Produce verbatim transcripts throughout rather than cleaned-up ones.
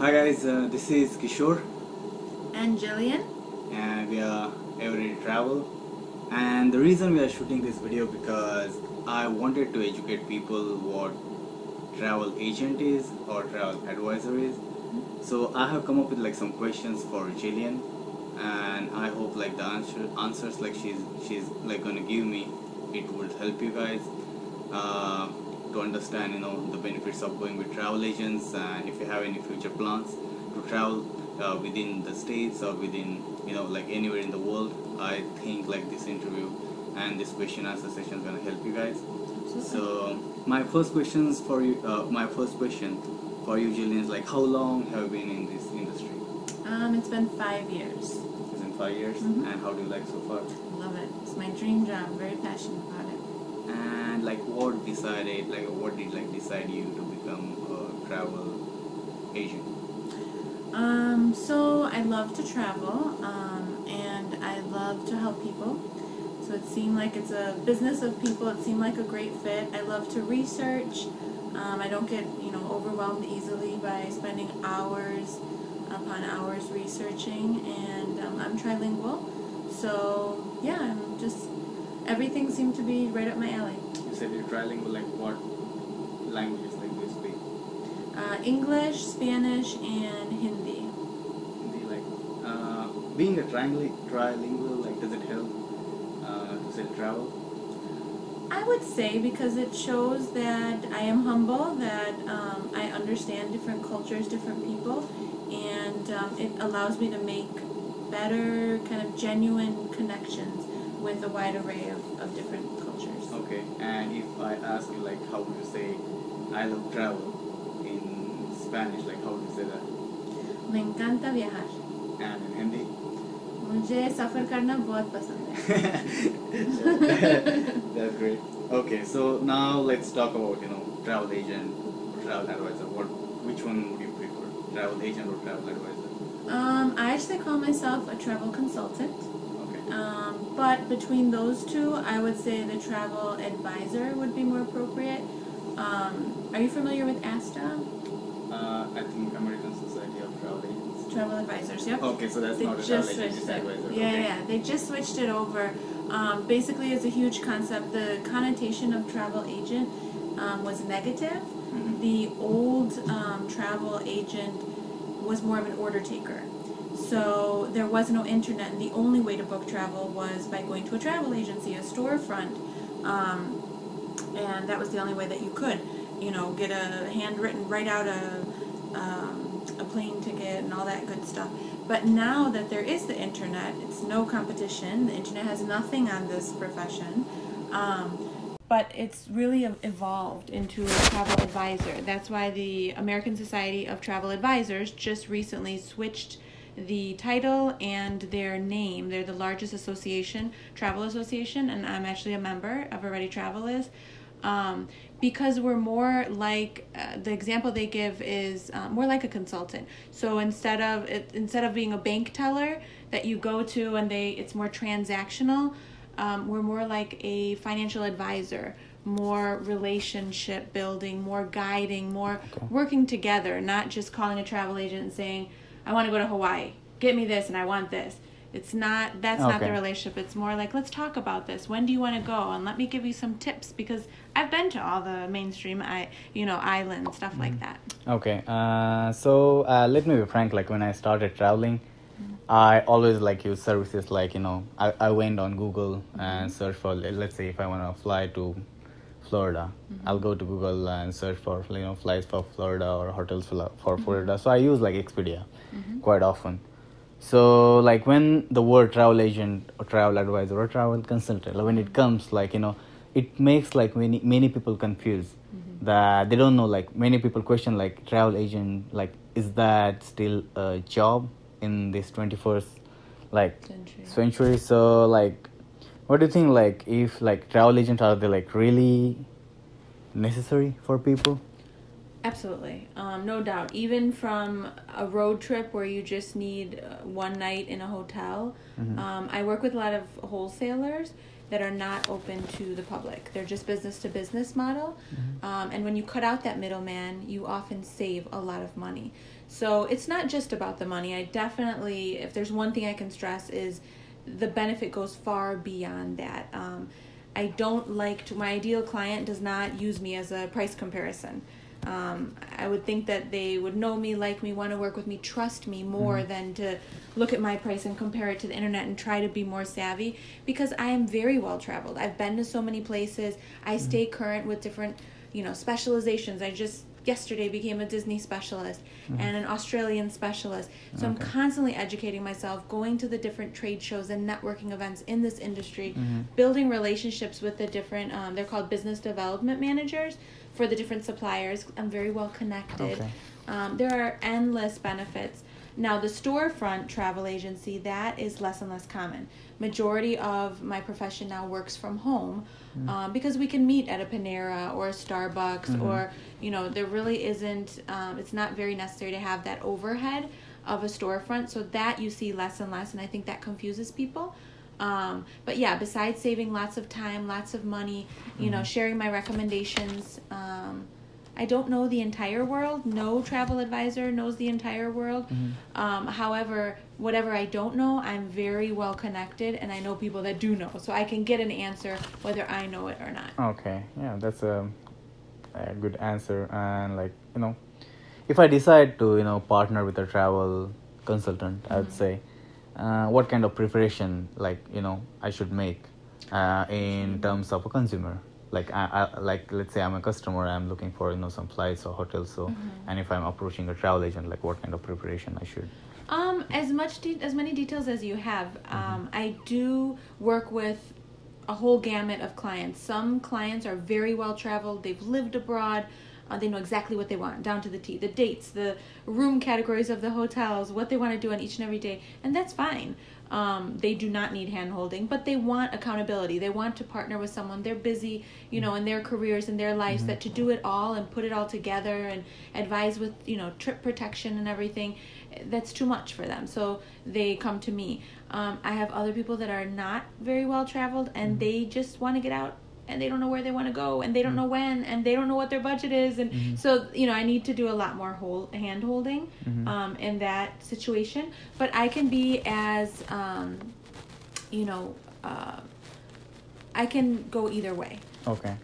Hi guys, uh, this is Kishore and Jillian, and we are Ever Ready Travel. And the reason we are shooting this video because I wanted to educate people what travel agent is or travel advisor is. So I have come up with like some questions for Jillian, and I hope like the answer answers like she's she's like gonna give me, it would help you guys uh, to understand, you know, the benefits of going with travel agents, and if you have any future plans to travel uh, within the states or within, you know, like anywhere in the world. I think like this interview and this question answer session is gonna help you guys. Absolutely. So my first questions for you, uh, my first question for you, Jillian, is like, how long have you been in this industry? Um, it's been five years. It's been five years, mm-hmm. And how do you like so far? I love it. It's my dream job. I'm very passionate about it. And like, what decided, like, what did like decide you to become a travel agent? Um, so I love to travel, um, and I love to help people. So it seemed like it's a business of people. It seemed like a great fit. I love to research. Um, I don't get, you know, overwhelmed easily by spending hours upon hours researching, and um, I'm trilingual. So yeah, I'm just. Everything seemed to be right up my alley. You said you're trilingual, like what languages like do you speak? Uh, English, Spanish, and Hindi. Hindi, like, uh, being a trilingual, like, does it help uh, to travel? I would say, because it shows that I am humble, that um, I understand different cultures, different people, and um, it allows me to make better, kind of genuine connections with a wide array of, of different cultures. Okay, and if I ask you, like, how would you say I love travel in Spanish, like, how would you say that? Me encanta viajar. And in Hindi? Mujhe safar karna bahut pasand hai. That's great. Okay, so now let's talk about, you know, travel agent or travel advisor. What, which one would you prefer? Travel agent or travel advisor? Um, I actually call myself a travel consultant. Um, but between those two, I would say the travel advisor would be more appropriate. Um, are you familiar with ASTA? Uh, I think American Society of Travel Agents. Travel advisors, yep. Okay, so that's they not a travel agent advisor. Yeah, okay. Yeah, they just switched it over. Um, basically, it's a huge concept. The connotation of travel agent um, was negative. Mm-hmm. The old um, travel agent was more of an order taker. So there was no internet, and the only way to book travel was by going to a travel agency, a storefront, um, and that was the only way that you could, you know, get a handwritten, write out a, um, a plane ticket and all that good stuff. But now that there is the internet, it's no competition. The internet has nothing on this profession, um, but it's really evolved into a travel advisor. That's why the American Society of Travel Advisors just recently switched the title and their name. They're the largest association, travel association, and I'm actually a member of Ever Ready Travel is, um, because we're more like, uh, the example they give is uh, more like a consultant. So instead of it, instead of being a bank teller that you go to and they, it's more transactional, um, we're more like a financial advisor, more relationship building, more guiding, more working together, not just calling a travel agent and saying, I want to go to Hawaii. Get me this, and I want this. It's not, that's okay. Not the relationship. It's more like, let's talk about this. When do you want to go? And let me give you some tips, because I've been to all the mainstream, I, you know, islands, stuff mm-hmm. like that. Okay. Uh, so uh, let me be frank. Like, when I started traveling, mm-hmm. I always like use services like, you know, I, I went on Google mm-hmm. and search for, let's say if I want to fly to Florida, mm-hmm. I'll go to Google and search for, you know, flights for Florida or hotels for mm-hmm. Florida. So I use like Expedia mm-hmm. quite often. So like when the word travel agent or travel advisor or travel consultant, like, when it comes, like, you know, it makes like many many people confused mm-hmm. that they don't know, like many people question like travel agent, like is that still a job in this twenty-first like century. century? So like, what do you think, like, if, like, travel agents, are they, like, really necessary for people? Absolutely. Um, no doubt. Even from a road trip where you just need one night in a hotel. Mm-hmm. Um, I work with a lot of wholesalers, that are not open to the public. They're just business to business model. Mm-hmm. Um, and when you cut out that middleman, you often save a lot of money. So it's not just about the money. I definitely, if there's one thing I can stress, is the benefit goes far beyond that. Um, I don't like to, my ideal client does not use me as a price comparison. Um, I would think that they would know me, like me, want to work with me, trust me more mm-hmm. than to look at my price and compare it to the internet and try to be more savvy, because I am very well traveled. I've been to so many places. I mm-hmm. stay current with different, you know, specializations. I just yesterday became a Disney specialist mm-hmm. and an Australian specialist. So okay. I'm constantly educating myself, going to the different trade shows and networking events in this industry, mm-hmm. building relationships with the different, um, they're called business development managers for the different suppliers. I'm very well connected. Okay. Um, there are endless benefits. Now, the storefront travel agency, that is less and less common. Majority of my profession now works from home mm. um, because we can meet at a Panera or a Starbucks mm-hmm. or, you know, there really isn't, um, it's not very necessary to have that overhead of a storefront. So that you see less and less, and I think that confuses people. Um, but yeah, besides saving lots of time, lots of money, you mm-hmm. know, sharing my recommendations, um, I don't know the entire world. No travel advisor knows the entire world. Mm-hmm. Um, however, whatever I don't know, I'm very well connected, and I know people that do know. So I can get an answer whether I know it or not. Okay. Yeah, that's a, a good answer. And like, you know, if I decide to, you know, partner with a travel consultant, mm-hmm. I would say, uh, what kind of preparation, like, you know, I should make uh, in mm-hmm. terms of a consumer? Like I, I like let's say I'm a customer, I'm looking for, you know, some flights or hotels, so mm-hmm. and if I'm approaching a travel agent, like what kind of preparation I should um as much de- as many details as you have. Mm-hmm. um I do work with a whole gamut of clients. Some clients are very well traveled, they've lived abroad, uh, they know exactly what they want down to the T, the dates, the room categories of the hotels, what they want to do on each and every day, and that's fine. Um, they do not need hand-holding, but they want accountability. They want to partner with someone. They're busy, you know, in their careers and their lives, mm-hmm. that to do it all and put it all together and advise with, you know, trip protection and everything, that's too much for them. So they come to me. Um, I have other people that are not very well-traveled, and mm-hmm. they just want to get out, and they don't know where they want to go, and they don't mm-hmm. know when, and they don't know what their budget is. And mm-hmm. so, you know, I need to do a lot more whole hand-holding mm-hmm. um, in that situation. But I can be as, um, you know, uh, I can go either way. Okay.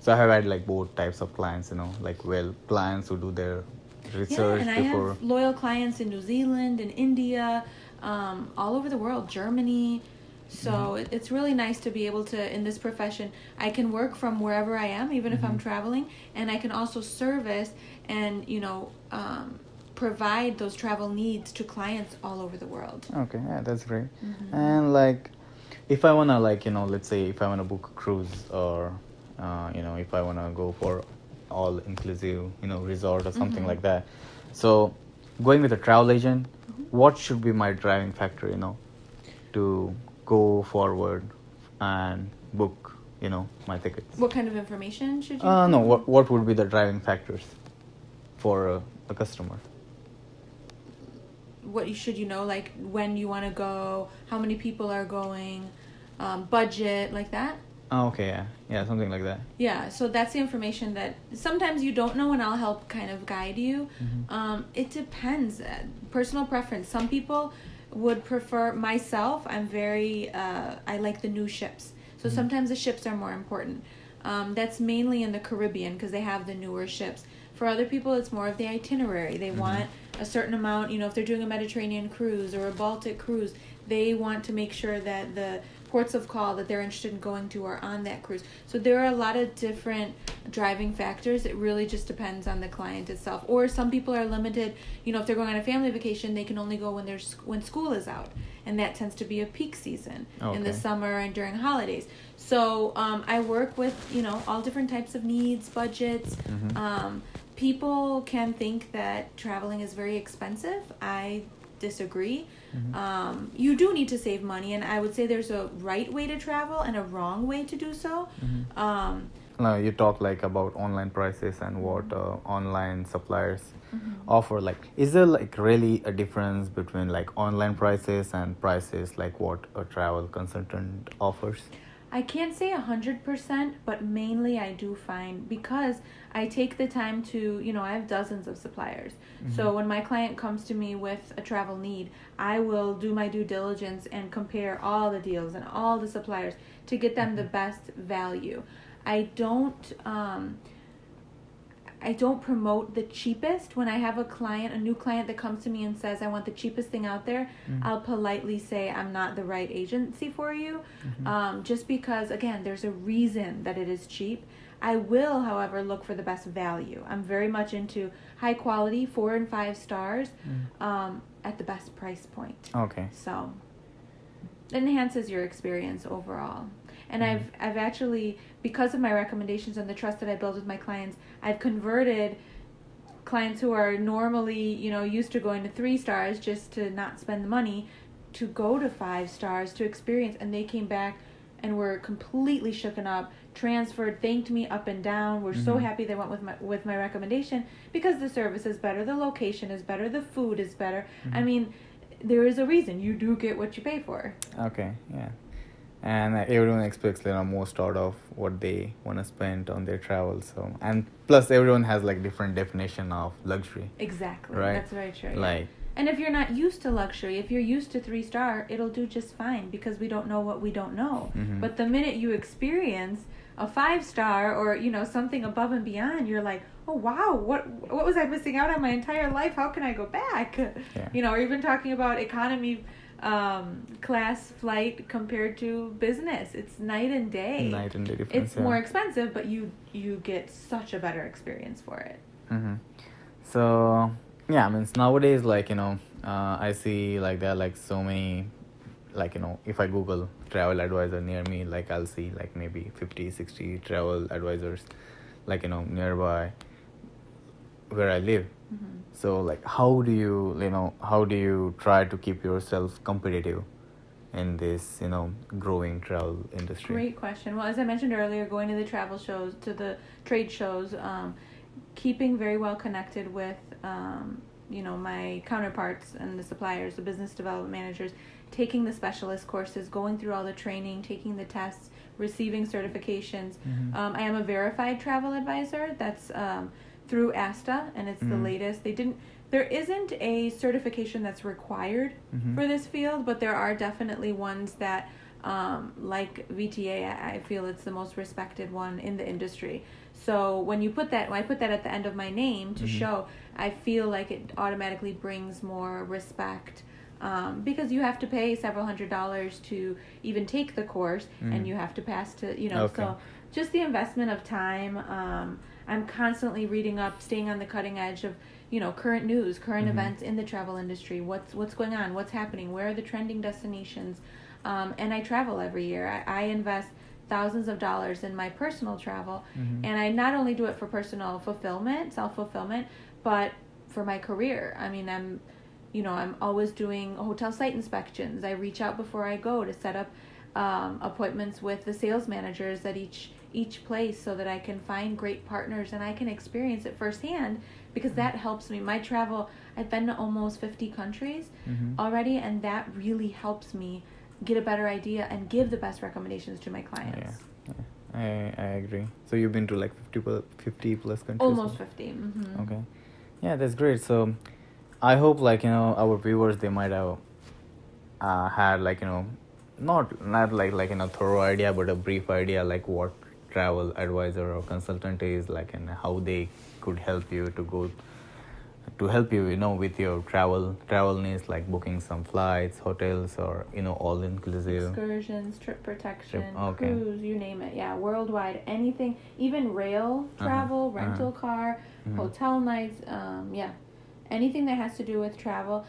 So I have had, like, both types of clients, you know, like, well, clients who do their research yeah, and before. I have loyal clients in New Zealand, in India, um, all over the world, Germany. So yeah. it's really nice to be able to, in this profession, I can work from wherever I am, even mm-hmm. if I'm traveling, and I can also service and, you know, um, provide those travel needs to clients all over the world. Okay, yeah, that's great. Mm-hmm. And like, if I want to, like, you know, let's say if I want to book a cruise or, uh, you know, if I want to go for all-inclusive, you know, resort or something mm-hmm. like that. So going with a travel agent, mm-hmm. what should be my driving factor, you know, to go forward and book, you know, my tickets? What kind of information should you uh, no, what what would be the driving factors for uh, a customer? What should you know, like when you want to go, how many people are going, um, budget, like that? Oh, okay, yeah. Yeah, something like that. Yeah, so that's the information that sometimes you don't know, and I'll help kind of guide you. Mm-hmm. Um, it depends. Personal preference. Some people would prefer, myself, I'm very, uh, I like the new ships. So mm-hmm. sometimes the ships are more important. Um, that's mainly in the Caribbean because they have the newer ships. For other people, it's more of the itinerary. They mm-hmm. want a certain amount, you know, if they're doing a Mediterranean cruise or a Baltic cruise, they want to make sure that the ports of call that they're interested in going to are on that cruise. So there are a lot of different driving factors. It really just depends on the client itself. Or some people are limited, you know, if they're going on a family vacation, they can only go when there's when school is out, and that tends to be a peak season okay. in the summer and during holidays. So um, I work with, you know, all different types of needs, budgets. Mm-hmm. Um, people can think that traveling is very expensive. I disagree. Mm-hmm. Um, you do need to save money, and I would say there's a right way to travel and a wrong way to do so. Mm-hmm. Um, no, you talk like about online prices and what uh, online suppliers mm-hmm. offer. Like, is there like really a difference between like online prices and prices like what a travel consultant offers? I can't say one hundred percent, but mainly I do find, because I take the time to, you know, I have dozens of suppliers. Mm-hmm. So when my client comes to me with a travel need, I will do my due diligence and compare all the deals and all the suppliers to get them the best value. I don't... Um, I don't promote the cheapest. When I have a client, a new client that comes to me and says, I want the cheapest thing out there, mm-hmm. I'll politely say I'm not the right agency for you. Mm-hmm. Um, just because, again, there's a reason that it is cheap. I will, however, look for the best value. I'm very much into high quality, four and five stars, mm. um, at the best price point. Okay. So it enhances your experience overall. And mm-hmm. I've I've actually, because of my recommendations and the trust that I build with my clients, I've converted clients who are normally, you know, used to going to three stars just to not spend the money, to go to five stars to experience. And they came back and were completely shooken up, transferred, thanked me up and down. We're mm-hmm. so happy they went with my with my recommendation, because the service is better, the location is better, the food is better. Mm-hmm. I mean, there is a reason. You do get what you pay for. Okay, yeah. And everyone expects, you know, most out of what they want to spend on their travel. So, and plus everyone has like different definition of luxury. Exactly. Right? That's very true. Like, and if you're not used to luxury, if you're used to three star, it'll do just fine, because we don't know what we don't know. Mm-hmm. But the minute you experience a five star or, you know, something above and beyond, you're like, oh wow, what what was I missing out on my entire life? How can I go back? Yeah. You know, or even talking about economy um class flight compared to business, it's night and day night and day difference. It's yeah. more expensive, but you you get such a better experience for it. Mm-hmm. So yeah, I mean, nowadays, like, you know, uh I see like there are like so many, like, you know, if I Google travel advisor near me, like I'll see like maybe fifty sixty travel advisors, like, you know, nearby where I live. Mm-hmm. So like, how do you, you know, how do you try to keep yourself competitive in this, you know, growing travel industry? Great question. Well, as I mentioned earlier, going to the travel shows, to the trade shows, um, keeping very well connected with, um, you know, my counterparts and the suppliers, the business development managers, taking the specialist courses, going through all the training, taking the tests, receiving certifications. Mm-hmm. Um, I am a verified travel advisor. That's... Um, through ASTA, and it's mm-hmm. the latest. They didn't. There isn't a certification that's required mm-hmm. for this field, but there are definitely ones that, um, like V T A, I feel it's the most respected one in the industry. So when you put that, when I put that at the end of my name to mm-hmm. show, I feel like it automatically brings more respect, um, because you have to pay several hundred dollars to even take the course, mm-hmm. and you have to pass to, you know. Okay. So just the investment of time. Um, I'm constantly reading up, staying on the cutting edge of, you know, current news, current mm-hmm. events in the travel industry. What's what's going on? What's happening? Where are the trending destinations? Um, and I travel every year. I, I invest thousands of dollars in my personal travel. Mm-hmm. And I not only do it for personal fulfillment, self-fulfillment, but for my career. I mean, I'm, you know, I'm always doing hotel site inspections. I reach out before I go to set up um, appointments with the sales managers at each each place, so that I can find great partners and I can experience it firsthand, because that helps me. My travel, I've been to almost fifty countries mm-hmm. already, and that really helps me get a better idea and give the best recommendations to my clients. Yeah, yeah. I, I agree. So you've been to like fifty, fifty plus countries? Almost fifty. Mm-hmm. Okay. Yeah, that's great. So I hope, like, you know, our viewers, they might have uh, had like, you know, not not like, like, you know, thorough idea, but a brief idea like what travel advisor or consultant is like, and how they could help you to go to help you, you know, with your travel travel needs, like booking some flights, hotels, or, you know, all inclusive excursions, trip protection, trip, okay. cruise, you name it. Yeah, worldwide, anything, even rail travel, uh-huh. rental uh-huh. car, mm-hmm. hotel nights, um yeah, anything that has to do with travel,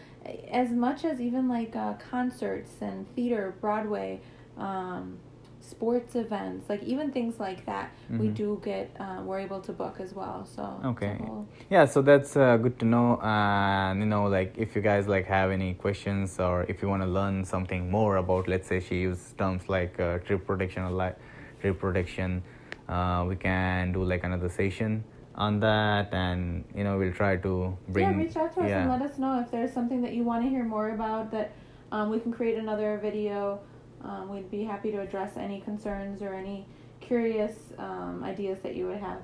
as much as even like uh, concerts and theater, Broadway, um sports events, like even things like that, mm-hmm. we do get uh, we're able to book as well. So okay, so yeah, so that's uh, good to know. And uh, you know, like, if you guys like have any questions, or if you want to learn something more about, let's say she uses terms like uh, trip protection or like trip protection, uh, we can do like another session on that, and you know, we'll try to bring yeah reach out to us yeah. and let us know if there's something that you want to hear more about, that um, we can create another video Um, we'd be happy to address any concerns or any curious um, ideas that you would have.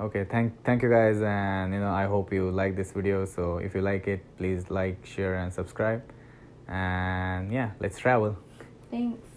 Okay, thank thank you guys, and you know I hope you like this video. So if you like it, please like, share, and subscribe. And yeah, let's travel. Thanks.